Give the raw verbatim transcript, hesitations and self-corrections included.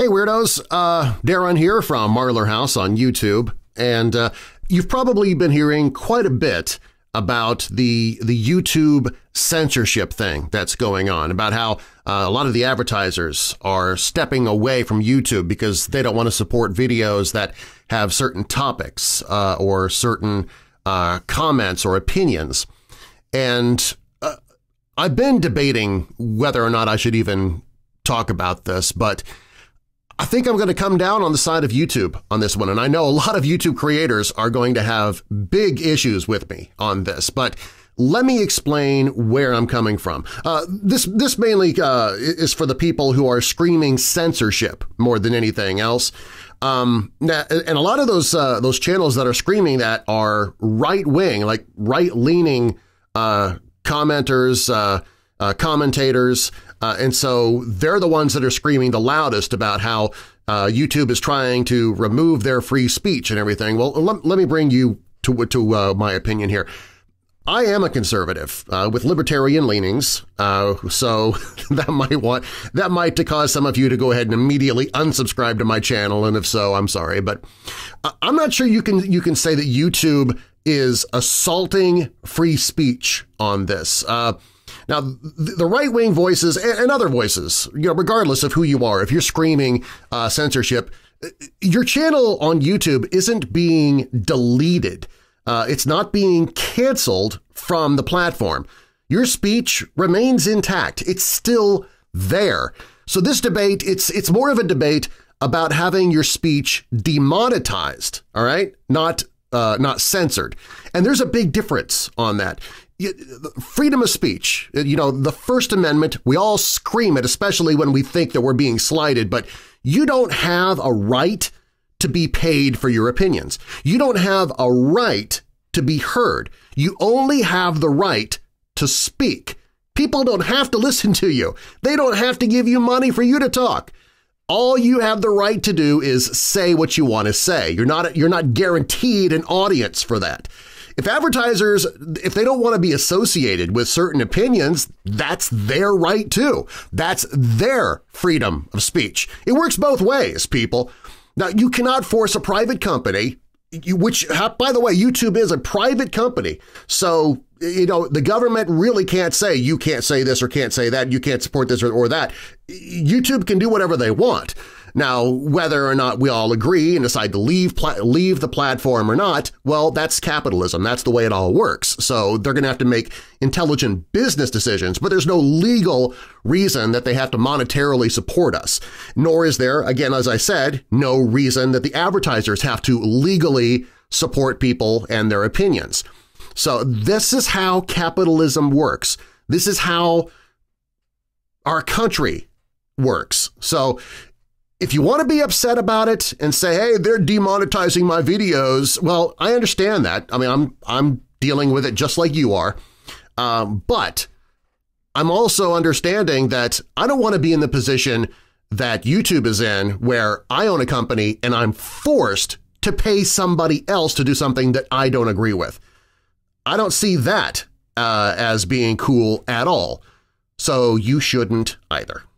Hey weirdos, uh, Darren here from Marlar House on YouTube, and uh, you've probably been hearing quite a bit about the, the YouTube censorship thing that's going on, about how uh, a lot of the advertisers are stepping away from YouTube because they don't want to support videos that have certain topics uh, or certain uh, comments or opinions. And uh, I've been debating whether or not I should even talk about this, but I think I'm going to come down on the side of YouTube on this one, and I know a lot of YouTube creators are going to have big issues with me on this, but let me explain where I'm coming from. Uh, this, this mainly uh, is for the people who are screaming censorship more than anything else, um, and a lot of those, uh, those channels that are screaming that are right-wing, like right-leaning uh, commenters, uh, uh, commentators, Uh, and so they're the ones that are screaming the loudest about how uh, YouTube is trying to remove their free speech and everything. Well, let, let me bring you to, to uh, my opinion here. I am a conservative uh, with libertarian leanings, uh, so that might want that might cause some of you to go ahead and immediately unsubscribe to my channel, and if so, I'm sorry. But I'm not sure you can, you can say that YouTube is assaulting free speech on this. Uh, Now, the right-wing voices and other voices, you know, regardless of who you are, if you're screaming uh, censorship, your channel on YouTube isn't being deleted. Uh, it's not being canceled from the platform. Your speech remains intact. It's still there. So this debate, it's, it's more of a debate about having your speech demonetized, all right, not, uh, not censored. And there's a big difference on that. Freedom of speech, you know, the First Amendment, we all scream it, especially when we think that we're being slighted, but you don't have a right to be paid for your opinions. You don't have a right to be heard. You only have the right to speak. People don't have to listen to you. They don't have to give you money for you to talk. All you have the right to do is say what you want to say. You're not, you're not guaranteed an audience for that. If advertisers, if they don't want to be associated with certain opinions, that's their right too. That's their freedom of speech. It works both ways, people. Now, you cannot force a private company, which, by the way, YouTube is a private company. So, you know, the government really can't say, you can't say this or can't say that, you can't support this or, or that. YouTube can do whatever they want. Now, whether or not we all agree and decide to leave leave the platform or not, well, that's capitalism. That's the way it all works. So they're going to have to make intelligent business decisions, but there's no legal reason that they have to monetarily support us. Nor is there, again, as I said, no reason that the advertisers have to legally support people and their opinions. So this is how capitalism works. This is how our country works. So if you want to be upset about it and say, hey, they're demonetizing my videos, well, I understand that. I mean, I'm, I'm dealing with it just like you are. Um, but I'm also understanding that I don't want to be in the position that YouTube is in where I own a company and I'm forced to pay somebody else to do something that I don't agree with. I don't see that uh, as being cool at all. So you shouldn't either.